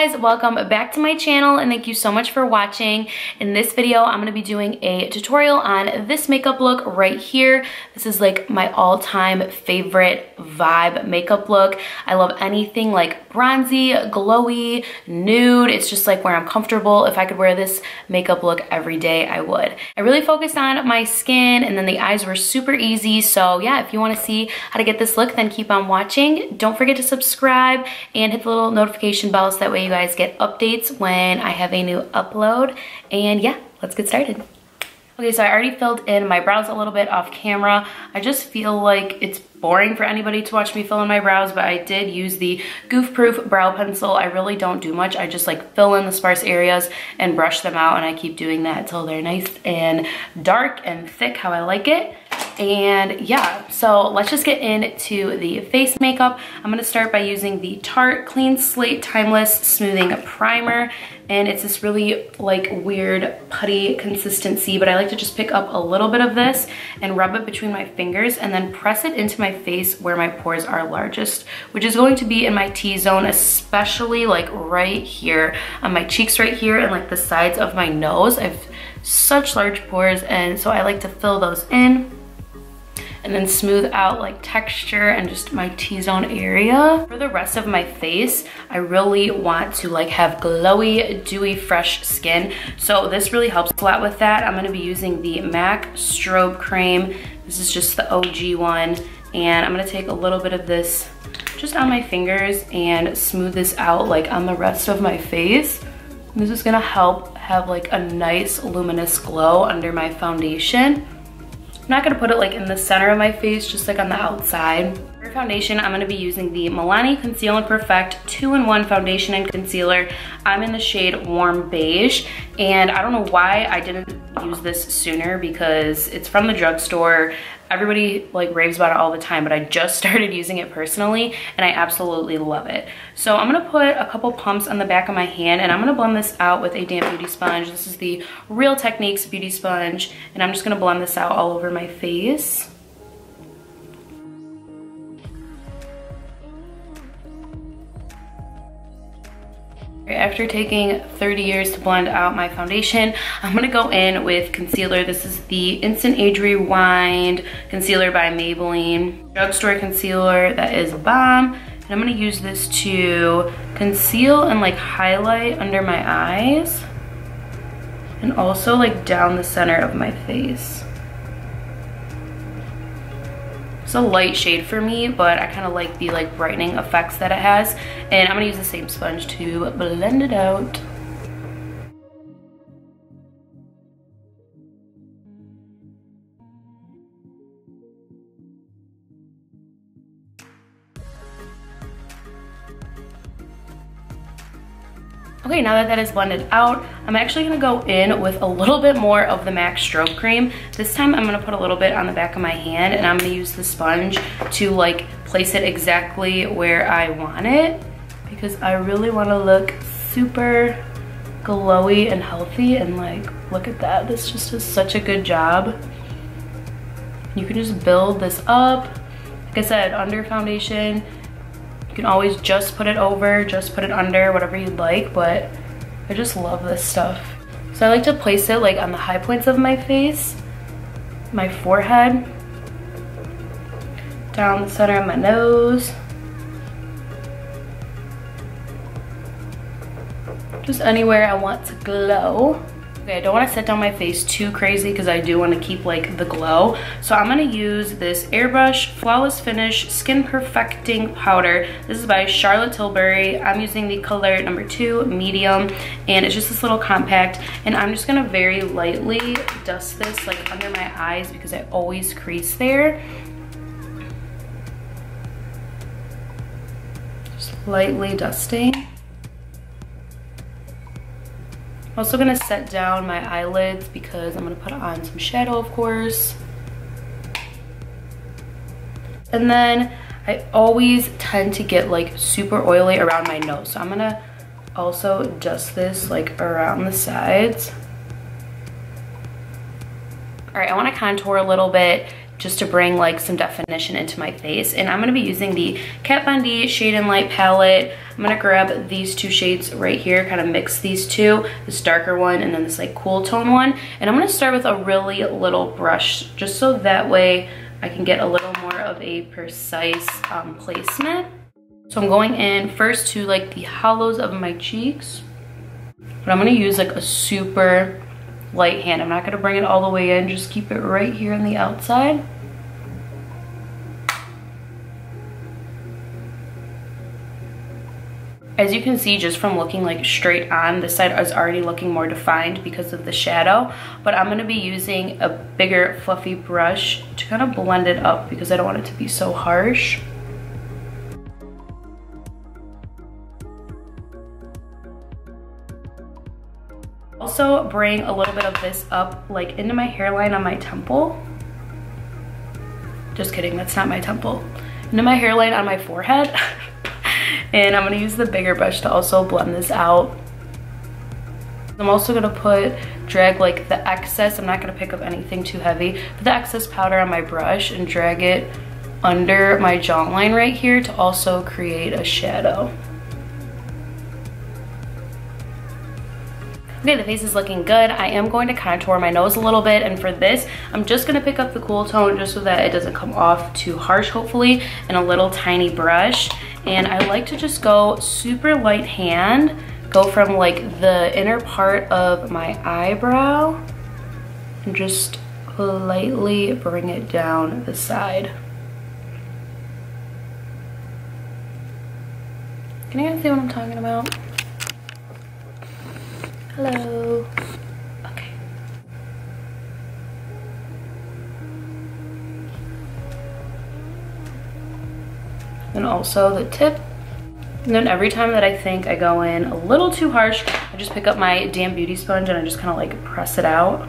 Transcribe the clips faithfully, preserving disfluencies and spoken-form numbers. guys, welcome back to my channel and thank you so much for watching. In this video, I'm going to be doing a tutorial on this makeup look right here. This is like my all-time favorite vibe makeup look. I love anything like bronzy, glowy, nude. It's just like where I'm comfortable. If I could wear this makeup look every day, I would. I really focused on my skin and then the eyes were super easy. So yeah, if you want to see how to get this look, then keep on watching. Don't forget to subscribe and hit the little notification bell so that way you guys get updates when I have a new upload. And yeah, let's get started. Okay, so I already filled in my brows a little bit off camera. I just feel like it's boring for anybody to watch me fill in my brows, but I did use the Goof Proof brow pencil. I really don't do much. I just like fill in the sparse areas and brush them out, and I keep doing that until they're nice and dark and thick how I like it. And yeah, so let's just get into the face makeup. I'm going to start by using the Tarte Clean Slate Timeless Smoothing Primer. And it's this really like weird putty consistency, but I like to just pick up a little bit of this and rub it between my fingers and then press it into my face where my pores are largest, which is going to be in my T-zone, especially like right here on my cheeks right here and like the sides of my nose. I have such large pores, and so I like to fill those in and then smooth out like texture and just my T-zone area. For the rest of my face, I really want to like have glowy, dewy, fresh skin. So this really helps a lot with that. I'm gonna be using the MAC Strobe Cream. This is just the O G one. And I'm gonna take a little bit of this just on my fingers and smooth this out like on the rest of my face. This is gonna help have like a nice luminous glow under my foundation. I'm not gonna put it like in the center of my face, just like on the outside. For foundation, I'm gonna be using the Milani Conceal and Perfect Two-in-One Foundation and Concealer. I'm in the shade Warm Beige, and I don't know why I didn't use this sooner because it's from the drugstore. Everybody like raves about it all the time, but I just started using it personally and I absolutely love it. So I'm gonna put a couple pumps on the back of my hand and I'm gonna blend this out with a damp beauty sponge. This is the Real Techniques beauty sponge, and I'm just gonna blend this out all over my face. After taking thirty years to blend out my foundation, I'm gonna go in with concealer. This is the Instant Age Rewind Concealer by Maybelline. Drugstore concealer that is bomb. And I'm gonna use this to conceal and like highlight under my eyes and also like down the center of my face. It's a light shade for me, but I kind of like the like brightening effects that it has, and I'm gonna use the same sponge to blend it out. Okay, now that that is blended out, I'm actually gonna go in with a little bit more of the MAC Strobe Cream. This time I'm gonna put a little bit on the back of my hand, and I'm gonna use the sponge to like place it exactly where I want it because I really wanna look super glowy and healthy, and like, look at that. This just does such a good job. You can just build this up. Like I said, under foundation, you can always just put it over, just put it under, whatever you'd like, but I just love this stuff. So I like to place it like on the high points of my face, my forehead, down the center of my nose, just anywhere I want to glow. Okay, I don't want to set down my face too crazy because I do want to keep like the glow. So I'm going to use this Airbrush Flawless Finish Skin Perfecting Powder. This is by Charlotte Tilbury. I'm using the color number two, medium, and it's just this little compact. And I'm just going to very lightly dust this like under my eyes because I always crease there. Just lightly dusting. I'm also gonna set down my eyelids because I'm gonna put on some shadow, of course. And then I always tend to get like super oily around my nose. So I'm gonna also dust this like around the sides. All right, I wanna contour a little bit. just to bring like some definition into my face. And I'm gonna be using the Kat Von D Shade and Light palette. I'm gonna grab these two shades right here, kind of mix these two, this darker one and then this like cool tone one. And I'm gonna start with a really little brush just so that way I can get a little more of a precise um, placement. So I'm going in first to like the hollows of my cheeks, but I'm gonna use like a super light hand. I'm not gonna bring it all the way in, just keep it right here on the outside. As you can see, just from looking like straight on, this side is already looking more defined because of the shadow, but I'm gonna be using a bigger fluffy brush to kind of blend it up because I don't want it to be so harsh. Also bring a little bit of this up like into my hairline on my temple. Just kidding, that's not my temple. Into my hairline on my forehead. And I'm gonna use the bigger brush to also blend this out. I'm also gonna put, drag like the excess, I'm not gonna pick up anything too heavy, but the excess powder on my brush and drag it under my jawline right here to also create a shadow. Okay, the face is looking good. I am going to contour my nose a little bit, and for this, I'm just gonna pick up the cool tone just so that it doesn't come off too harsh, hopefully, and a little tiny brush. And I like to just go super light hand, go from like the inner part of my eyebrow, and just lightly bring it down the side. Can you guys see what I'm talking about? Hello. Okay. And also the tip. And then every time that I think I go in a little too harsh, I just pick up my damn beauty sponge and I just kind of like press it out.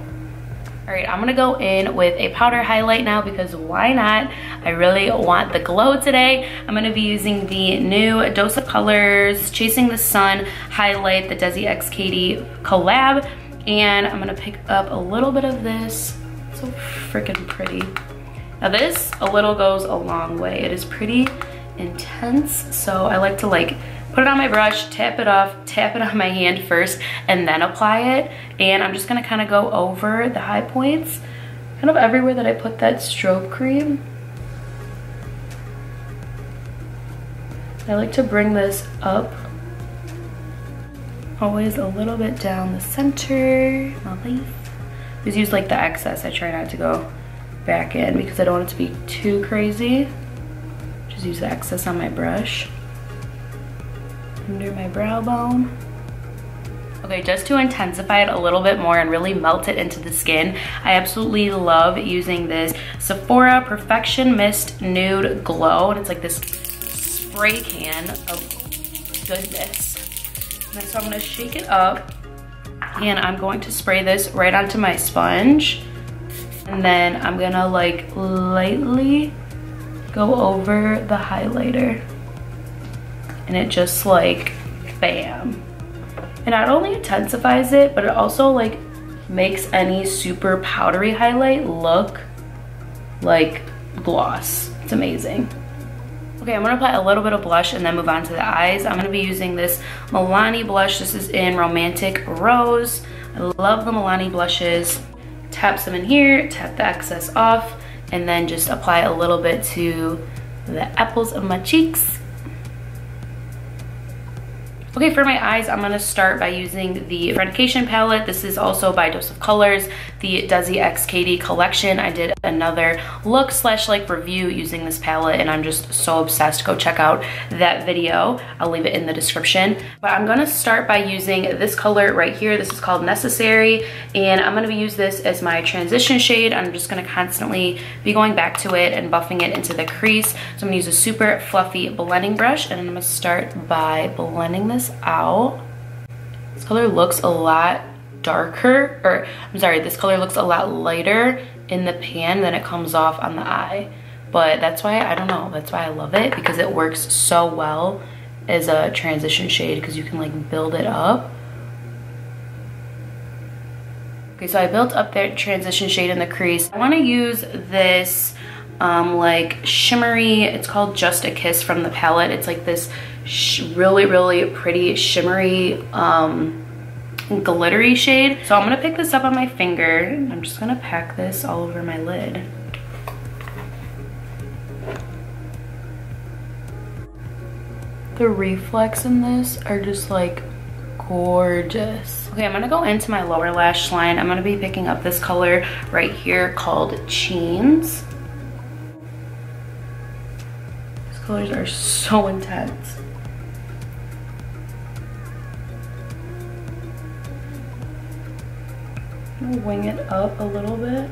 All right, I'm gonna go in with a powder highlight now because why not? I really want the glow today. I'm gonna be using the new Dose of Colors Chasing the Sun highlight, the Desi X Katie collab. And I'm gonna pick up a little bit of this. It's so freaking pretty. Now this, a little goes a long way. It is pretty intense, so I like to like put it on my brush, tap it off, tap it on my hand first, and then apply it. And I'm just gonna kind of go over the high points, kind of everywhere that I put that strobe cream. I like to bring this up, always a little bit down the center. Just use like the excess. I try not to go back in because I don't want it to be too crazy. Just use the excess on my brush. Under my brow bone. Okay, just to intensify it a little bit more and really melt it into the skin, I absolutely love using this Sephora Perfection Mist Nude Glow. And it's like this spray can of goodness. And so I'm gonna shake it up and I'm going to spray this right onto my sponge. And then I'm gonna like lightly go over the highlighter. And it just like, bam. It not only intensifies it, but it also like makes any super powdery highlight look like gloss. It's amazing. Okay, I'm gonna apply a little bit of blush and then move on to the eyes. I'm gonna be using this Milani blush. This is in Romantic Rose. I love the Milani blushes. Tap some in here, tap the excess off, and then just apply a little bit to the apples of my cheeks. Okay, for my eyes, I'm gonna start by using the Friendcation palette. This is also by Dose of Colors, the Desi X Katie collection. I did another look slash like review using this palette and I'm just so obsessed. Go check out that video. I'll leave it in the description. But I'm gonna start by using this color right here. This is called Necessary. And I'm gonna use this as my transition shade. I'm just gonna constantly be going back to it and buffing it into the crease. So I'm gonna use a super fluffy blending brush and I'm gonna start by blending this out. This color looks a lot darker, or I'm sorry, this color looks a lot lighter in the pan than it comes off on the eye, but that's why, I don't know, that's why I love it, because it works so well as a transition shade because you can like build it up. Okay, so I built up that transition shade in the crease. I want to use this um, like shimmery, it's called Just a Kiss from the palette. It's like this sh really, really pretty shimmery, um, glittery shade. So I'm going to pick this up on my finger. I'm just going to pack this all over my lid. The reflex in this are just like gorgeous. Okay, I'm going to go into my lower lash line. I'm going to be picking up this color right here called Chains. These colors are so intense. I'm going to wing it up a little bit.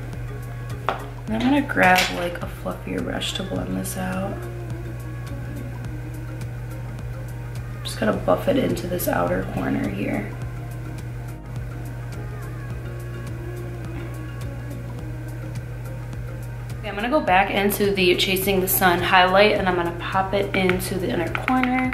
And I'm going to grab like a fluffier brush to blend this out. Just gonna buff it into this outer corner here. Okay, I'm gonna go back into the Chasing the Sun highlight and I'm gonna pop it into the inner corner.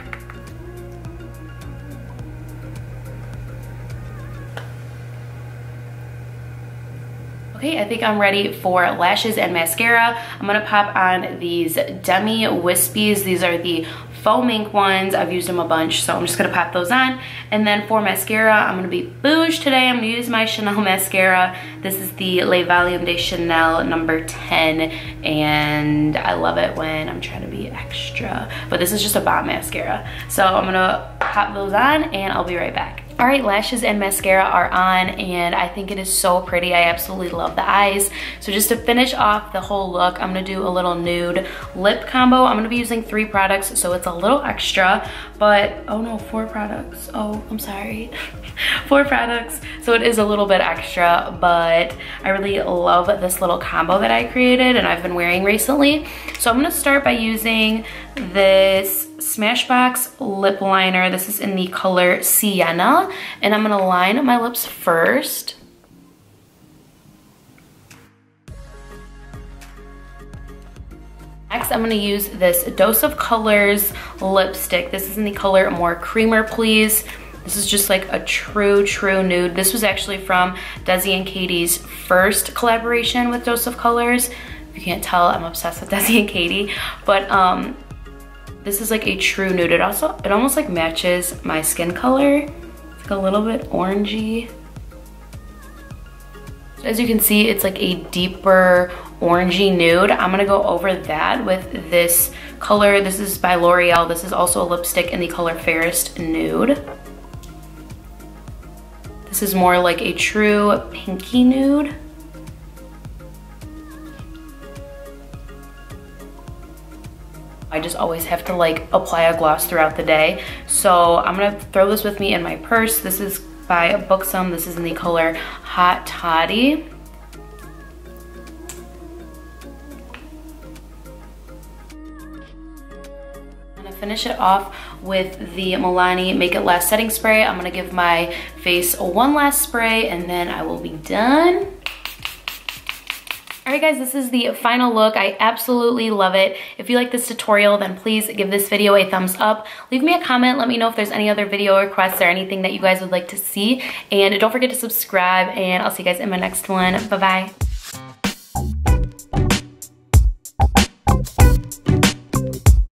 Okay, I think I'm ready for lashes and mascara. I'm gonna pop on these Demi Wispies. These are the Foam Ink ones. I've used them a bunch, so I'm just gonna pop those on. And then for mascara, I'm gonna be bouge today. I'm gonna use my Chanel mascara. This is the Le Volume de Chanel number ten, and I love it when I'm trying to be extra, but this is just a bomb mascara. So I'm gonna pop those on and I'll be right back. All right, lashes and mascara are on, and I think it is so pretty. I absolutely love the eyes. So just to finish off the whole look, I'm gonna do a little nude lip combo. I'm gonna be using three products, so it's a little extra, but, oh no, four products. Oh, I'm sorry. Four products, so it is a little bit extra, but I really love this little combo that I created and I've been wearing recently. So I'm gonna start by using this Smashbox lip liner. This is in the color Sienna, and I'm gonna line my lips first. Next, I'm gonna use this Dose of Colors lipstick. This is in the color More Creamer Please. This is just like a true, true nude. This was actually from Desi and Katie's first collaboration with Dose of Colors. If you can't tell, I'm obsessed with Desi and Katie, but um, this is like a true nude. It also, it almost like matches my skin color. It's like a little bit orangey. As you can see, it's like a deeper orangey nude. I'm gonna go over that with this color. This is by L'Oreal. This is also a lipstick in the color Fairest Nude. This is more like a true pinky nude. I just always have to like apply a gloss throughout the day. So I'm gonna throw this with me in my purse. This is by Buxom. This is in the color Hot Toddy. I'm gonna finish it off with the Milani Make It Last Setting Spray. I'm gonna give my face one last spray and then I will be done. Alright guys, this is the final look. I absolutely love it. If you like this tutorial, then please give this video a thumbs up. Leave me a comment. Let me know if there's any other video requests or anything that you guys would like to see. And don't forget to subscribe, and I'll see you guys in my next one. Bye-bye.